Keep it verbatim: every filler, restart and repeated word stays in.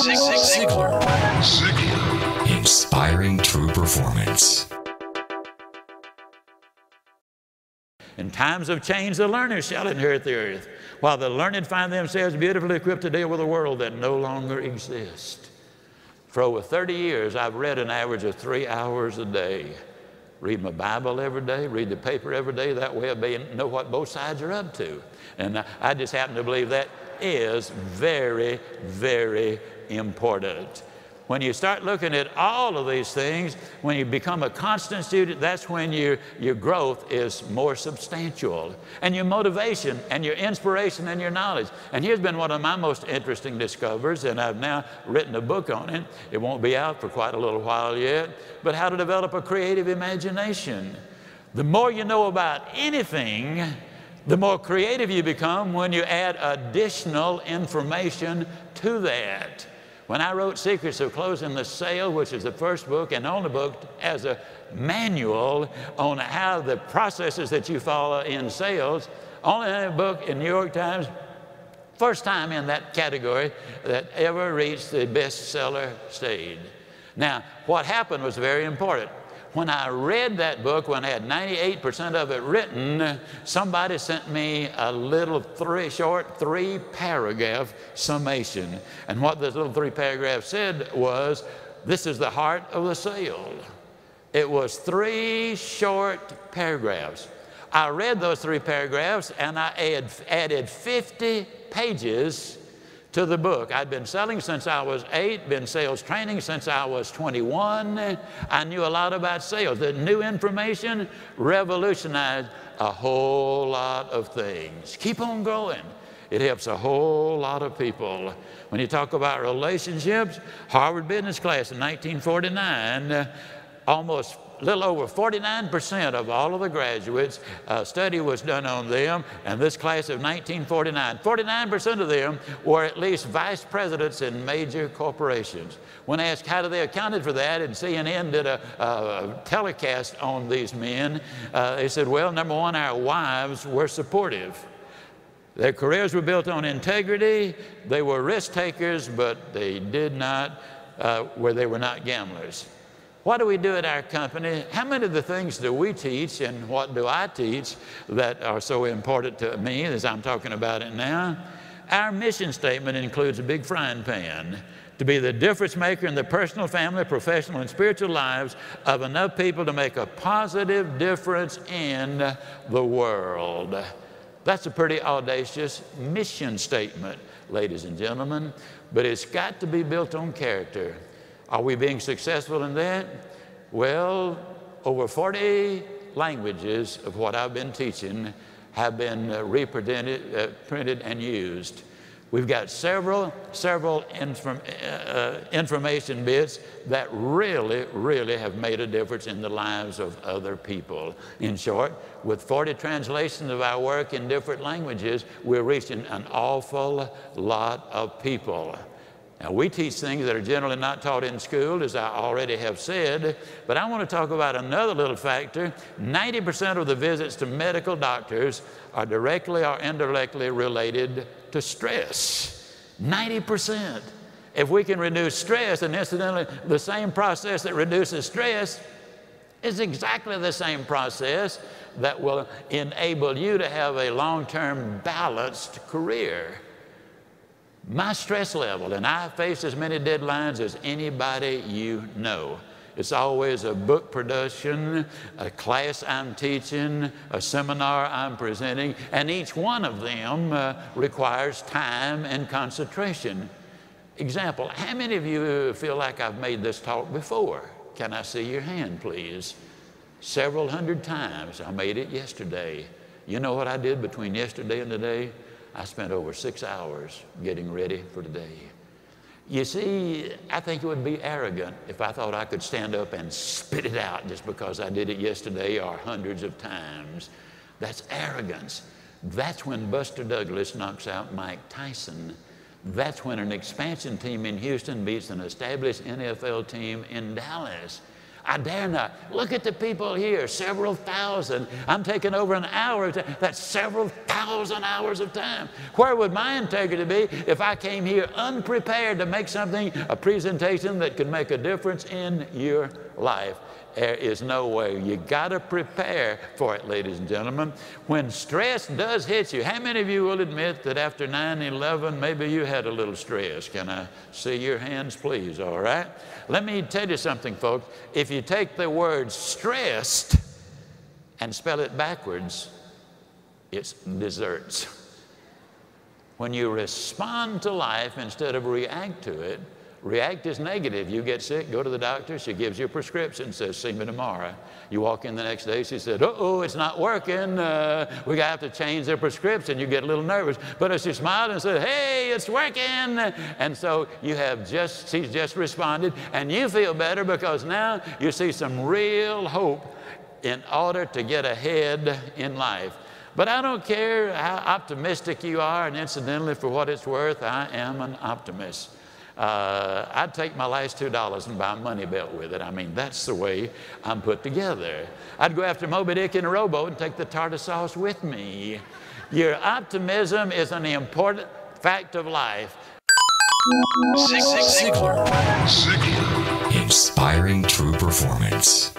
Zig Ziglar. Ziglar. Inspiring true performance. In times of change, the learners shall inherit the earth, while the learned find themselves beautifully equipped to deal with a world that no longer exists. For over thirty years, I've read an average of three hours a day. Read my Bible every day, read the paper every day. That way I know what both sides are up to. And I just happen to believe that is very, very important. When you start looking at all of these things, when you become a constant student, that's when you, your growth is more substantial. And your motivation and your inspiration and your knowledge. And here's been one of my most interesting discoveries, and I've now written a book on it. It won't be out for quite a little while yet, but how to develop a creative imagination. The more you know about anything, the more creative you become when you add additional information to that. When I wrote Secrets of Closing the Sale, which is the first book and only book as a manual on how the processes that you follow in sales, only a book in New York Times, first time in that category that ever reached the bestseller stage. Now, what happened was very important. When I read that book, when I had ninety-eight percent of it written, somebody sent me a little three, short three-paragraph summation. And what this little three-paragraph said was, this is the heart of the sale. It was three short paragraphs. I read those three paragraphs, and I add, added fifty pages to the book. I'd been selling since I was eight, been sales training since I was twenty-one. I knew a lot about sales. The new information revolutionized a whole lot of things. Keep on going. It helps a whole lot of people. When you talk about relationships, Harvard Business Class in nineteen forty-nine, almost a little over forty-nine percent of all of the graduates, a study was done on them, and this class of nineteen forty-nine, forty-nine percent of them were at least vice presidents in major corporations. When asked how they accounted for that, and C N N did a, a telecast on these men, uh, they said, well, number one, our wives were supportive. Their careers were built on integrity, they were risk takers, but they did not, uh, where they were not gamblers. What do we do at our company? How many of the things do we teach and what do I teach that are so important to me as I'm talking about it now? Our mission statement includes a big frying pan to be the difference maker in the personal, family, professional, and spiritual lives of enough people to make a positive difference in the world. That's a pretty audacious mission statement, ladies and gentlemen, but it's got to be built on character. Are we being successful in that? Well, over forty languages of what I've been teaching have been uh, reprinted uh, printed and used. We've got several, several inform uh, information bits that really, really have made a difference in the lives of other people. In short, with forty translations of our work in different languages, we're reaching an awful lot of people. Now, we teach things that are generally not taught in school, as I already have said, but I want to talk about another little factor. ninety percent of the visits to medical doctors are directly or indirectly related to stress. ninety percent. If we can reduce stress, and incidentally, the same process that reduces stress is exactly the same process that will enable you to have a long-term balanced career. My stress level, and I face as many deadlines as anybody you know. It's always a book production, a class I'm teaching, a seminar I'm presenting, and each one of them uh, requires time and concentration. Example, how many of you feel like I've made this talk before? Can I see your hand, please? Several hundred times. I made it yesterday. You know what I did between yesterday and today? I spent over six hours getting ready for today. You see, I think it would be arrogant if I thought I could stand up and spit it out just because I did it yesterday or hundreds of times. That's arrogance. That's when Buster Douglas knocks out Mike Tyson. That's when an expansion team in Houston beats an established N F L team in Dallas. Adana. Look at the people here, several thousand. I'm taking over an hour of time. That's several thousand hours of time. Where would my integrity be if I came here unprepared to make something, a presentation that could make a difference in your life? There is no way. You got to prepare for it, ladies and gentlemen. When stress does hit you, how many of you will admit that after nine eleven, maybe you had a little stress? Can I see your hands, please? All right. Let me tell you something, folks. If you take the word stressed and spell it backwards, it's desserts. When you respond to life instead of react to it, react is negative. You get sick, go to the doctor, she gives you a prescription, says, see me tomorrow. You walk in the next day, she said, uh-oh, it's not working. Uh, we have to change the prescription. You get a little nervous. But as she smiled and said, hey, it's working. And so you have just, she's just responded, and you feel better because now you see some real hope in order to get ahead in life. But I don't care how optimistic you are, and incidentally, for what it's worth, I am an optimist. Uh, I'd take my last two dollars and buy a money belt with it. I mean, that's the way I'm put together. I'd go after Moby Dick in a rowboat and take the tartar sauce with me. Your optimism is an important fact of life. Zig Ziglar. Inspiring true performance.